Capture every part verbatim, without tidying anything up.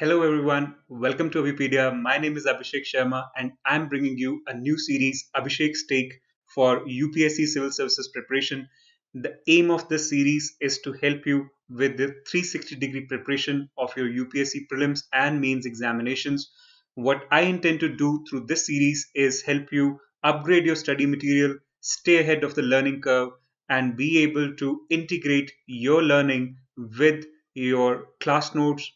Hello everyone, welcome to Abhipedia. My name is Abhishek Sharma and I'm bringing you a new series, Abhishek's Take, for U P S C Civil Services Preparation. The aim of this series is to help you with the three sixty degree preparation of your U P S C prelims and mains examinations. What I intend to do through this series is help you upgrade your study material, stay ahead of the learning curve, and be able to integrate your learning with your class notes,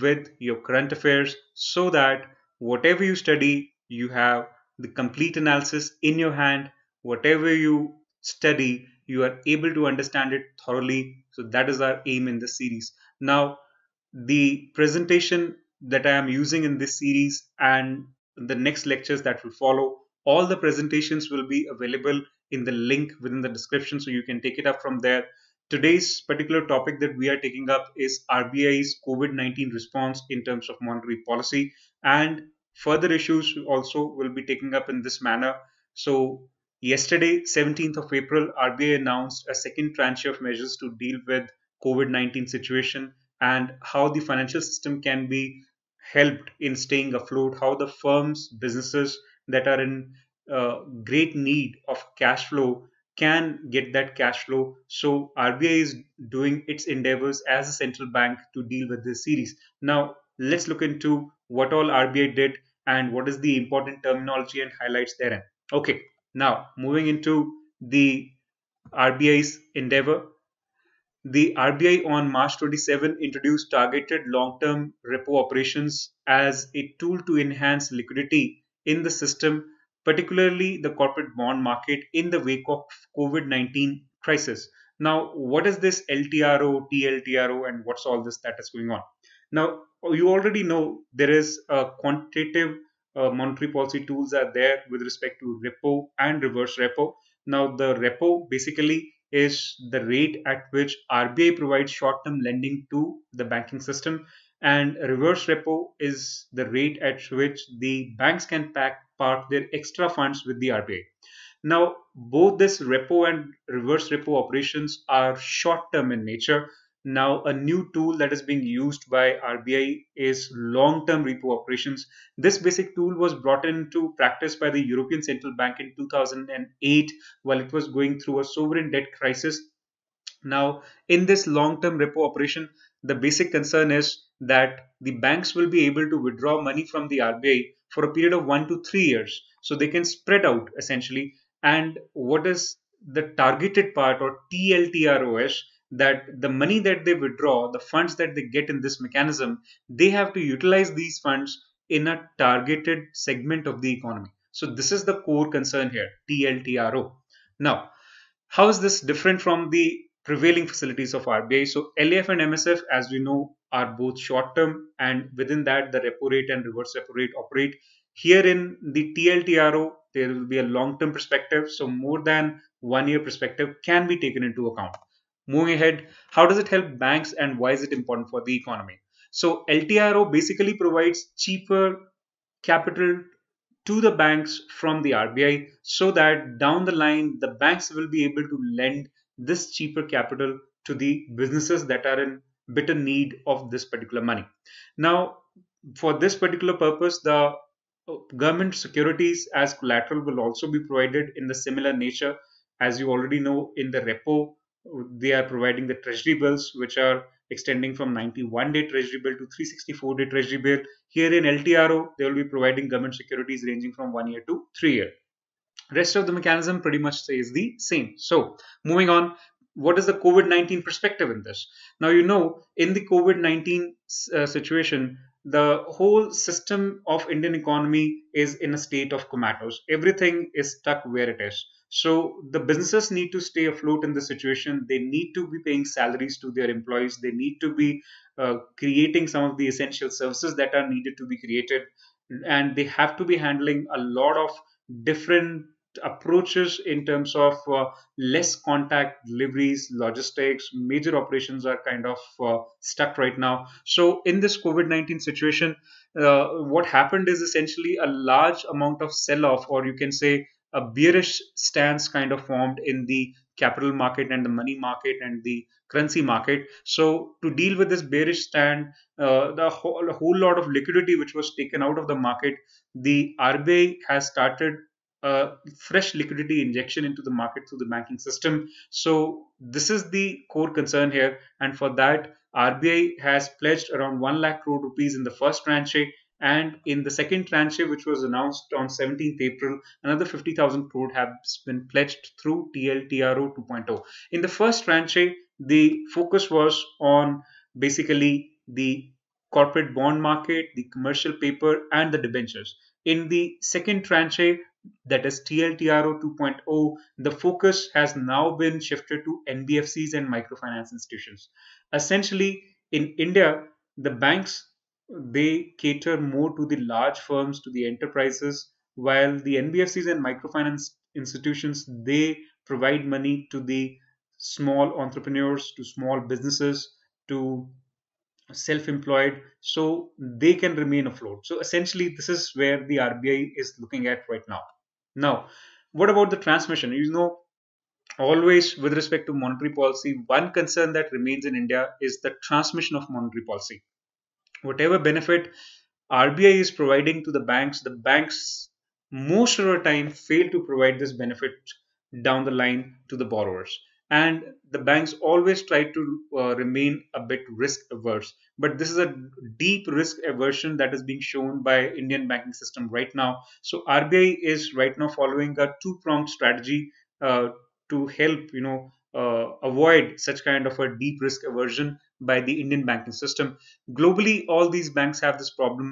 with your current affairs, so that whatever you study, you have the complete analysis in your hand. Whatever you study, you are able to understand it thoroughly. So that is our aim in this series. Now, the presentation that I am using in this series and the next lectures that will follow, all the presentations will be available in the link within the description, so you can take it up from there. Today's particular topic that we are taking up is R B I's COVID nineteen response in terms of monetary policy, and further issues also will be taking up in this manner. So yesterday, seventeenth of April, R B I announced a second tranche of measures to deal with COVID nineteen situation and how the financial system can be helped in staying afloat, how the firms, businesses that are in uh, great need of cash flow can get that cash flow. So R B I is doing its endeavors as a central bank to deal with this series. Now let's look into what all R B I did and what is the important terminology and highlights therein. Okay, now moving into the R B I's endeavor. The R B I on March twenty-seventh introduced targeted long-term repo operations as a tool to enhance liquidity in the system, particularly the corporate bond market, in the wake of COVID nineteen crisis. Now, what is this L T R O, T L T R O, and what's all this that is going on? Now, you already know there is a quantitative uh, monetary policy tools are there with respect to repo and reverse repo. Now, the repo basically is the rate at which R B I provides short-term lending to the banking system, and reverse repo is the rate at which the banks can pack park their extra funds with the R B I. Now, both this repo and reverse repo operations are short-term in nature. Now, a new tool that is being used by R B I is long-term repo operations. This basic tool was brought into practice by the European Central Bank in two thousand eight while it was going through a sovereign debt crisis. Now, in this long-term repo operation, the basic concern is that the banks will be able to withdraw money from the R B I for a period of one to three years. So they can spread out essentially. And what is the targeted part, or T L T R O, is that the money that they withdraw, the funds that they get in this mechanism, they have to utilize these funds in a targeted segment of the economy. So this is the core concern here, T L T R O. Now, how is this different from the prevailing facilities of R B I? So L A F and M S F, as we know, are both short-term, and within that the repo rate and reverse repo rate operate. Here in the T L T R O, there will be a long-term perspective, so more than one-year perspective can be taken into account. Moving ahead, how does it help banks and why is it important for the economy? So L T R O basically provides cheaper capital to the banks from the R B I, so that down the line the banks will be able to lend this cheaper capital to the businesses that are in bitter need of this particular money. Now, for this particular purpose, the government securities as collateral will also be provided in the similar nature. As you already know, in the repo, they are providing the treasury bills, which are extending from ninety-one day treasury bill to three hundred sixty-four day treasury bill. Here in L T R O, they will be providing government securities ranging from one year to three year. Rest of the mechanism pretty much stays the same. So moving on, what is the COVID nineteen perspective in this? Now, you know, in the COVID nineteen uh, situation, the whole system of Indian economy is in a state of comatose. Everything is stuck where it is. So the businesses need to stay afloat in this situation. They need to be paying salaries to their employees. They need to be uh, creating some of the essential services that are needed to be created. And they have to be handling a lot of different approaches in terms of uh, less contact deliveries, logistics. Major operations are kind of uh, stuck right now. So in this COVID nineteen situation, uh, what happened is essentially a large amount of sell-off, or you can say a bearish stance kind of formed in the capital market and the money market and the currency market. So to deal with this bearish stand, uh, the whole, whole lot of liquidity which was taken out of the market, the R B I has started uh, fresh liquidity injection into the market through the banking system. So this is the core concern here, and for that R B I has pledged around one lakh crore rupees in the first tranche, and in the second tranche, which was announced on seventeenth April, another fifty thousand crore has been pledged through T L T R O two point oh. In the first tranche, the focus was on basically the corporate bond market, the commercial paper and the debentures. In the second tranche, that is T L T R O two point oh, the focus has now been shifted to N B F Cs and microfinance institutions. Essentially, in India, the banks, they cater more to the large firms, to the enterprises, while the N B F Cs and microfinance institutions, they provide money to the small entrepreneurs, to small businesses, to self-employed, so they can remain afloat. So essentially, this is where the R B I is looking at right now. Now, what about the transmission? You know, always with respect to monetary policy, one concern that remains in India is the transmission of monetary policy. Whatever benefit R B I is providing to the banks, the banks most of the time fail to provide this benefit down the line to the borrowers. And the banks always try to uh, remain a bit risk averse. But this is a deep risk aversion that is being shown by Indian banking system right now. So R B I is right now following a two-pronged strategy uh, to help, you know, Uh, avoid such kind of a deep risk aversion by the Indian banking system. Globally, all these banks have this problem.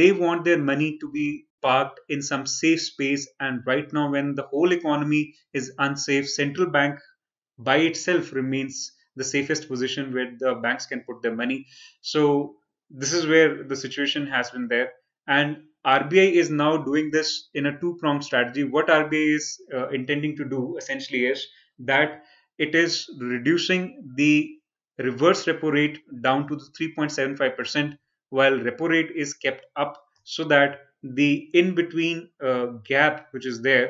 They want their money to be parked in some safe space, and right now when the whole economy is unsafe, central bank by itself remains the safest position where the banks can put their money. So this is where the situation has been there, and R B I is now doing this in a two-pronged strategy. What R B I is uh, intending to do essentially is that it is reducing the reverse repo rate down to the three point seven five percent, while repo rate is kept up so that the in-between uh, gap which is there,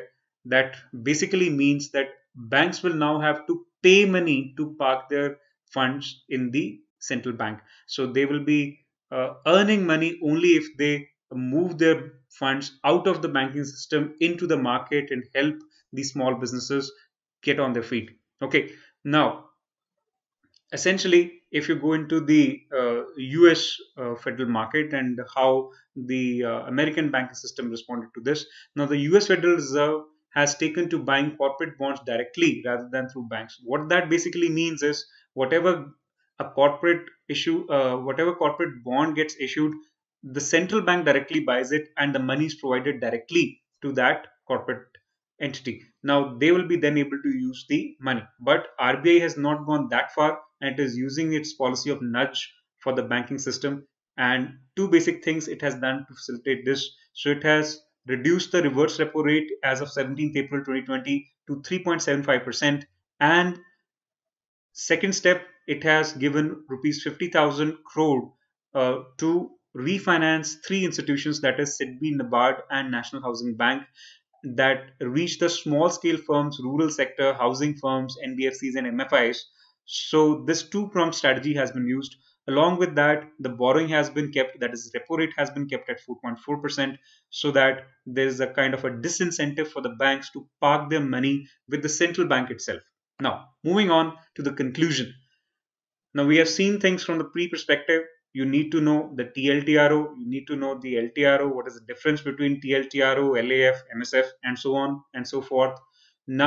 that basically means that banks will now have to pay money to park their funds in the central bank. So they will be uh, earning money only if they move their funds out of the banking system into the market and help the small businesses get on their feet. Okay, now essentially if you go into the uh, U S uh, federal market and how the uh, American banking system responded to this. Now the U S Federal Reserve has taken to buying corporate bonds directly rather than through banks. What that basically means is whatever a corporate issue, uh, whatever corporate bond gets issued, the central bank directly buys it and the money is provided directly to that corporate entity. Now they will be then able to use the money, but R B I has not gone that far and it is using its policy of nudge for the banking system, and two basic things it has done to facilitate this. So it has reduced the reverse repo rate as of seventeenth April twenty twenty to three point seven five percent, and second step, it has given rupees fifty thousand crore uh, to refinance three institutions, that is SIDBI, NABARD and National Housing Bank, that reach the small scale firms, rural sector, housing firms, N B F Cs and M F Is. So this two-pronged strategy has been used. Along with that, the borrowing has been kept, that is repo rate has been kept at four point four percent, so that there is a kind of a disincentive for the banks to park their money with the central bank itself. Now moving on to the conclusion. Now we have seen things from the pre perspective. You need to know the T L T R O, you need to know the L T R O, what is the difference between T L T R O, L A F, M S F and so on and so forth.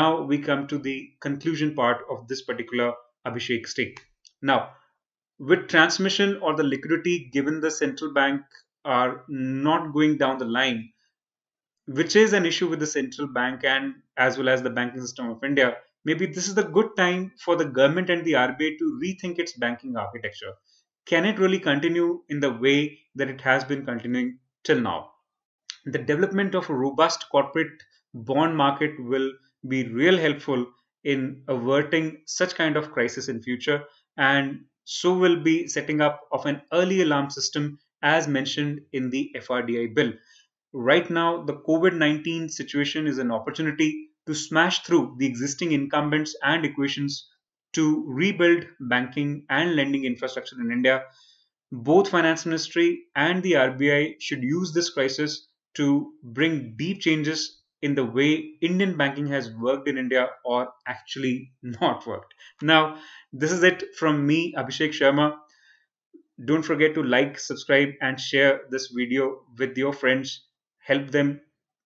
Now we come to the conclusion part of this particular Abhishek's Take. Now with transmission or the liquidity given the central bank are not going down the line, which is an issue with the central bank and as well as the banking system of India, maybe this is the good time for the government and the R B I to rethink its banking architecture. Can it really continue in the way that it has been continuing till now? The development of a robust corporate bond market will be real helpful in averting such kind of crisis in future, and so will be setting up of an early alarm system as mentioned in the F R D I bill. Right now, the COVID nineteen situation is an opportunity to smash through the existing incumbents and equations to rebuild banking and lending infrastructure in India. Both Finance Ministry and the R B I should use this crisis to bring deep changes in the way Indian banking has worked in India or actually not worked. Now, this is it from me, Abhishek Sharma. Don't forget to like, subscribe, and share this video with your friends. Help them,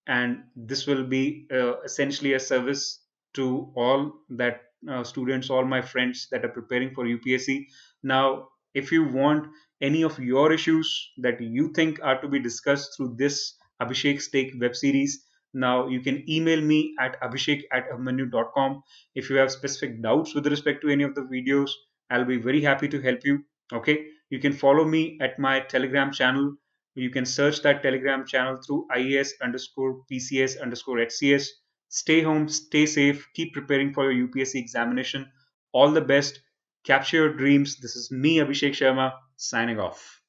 and this will be uh, essentially a service to all that uh, students, all my friends that are preparing for U P S C. Now, if you want any of your issues that you think are to be discussed through this Abhishek's Take web series, now you can email me at abhishek at abhipedia dot com. If you have specific doubts with respect to any of the videos, I'll be very happy to help you. Okay, you can follow me at my Telegram channel. You can search that Telegram channel through I E S underscore P C S underscore H C S. Stay home, stay safe, keep preparing for your U P S C examination. All the best. Capture your dreams. This is me, Abhishek Sharma, signing off.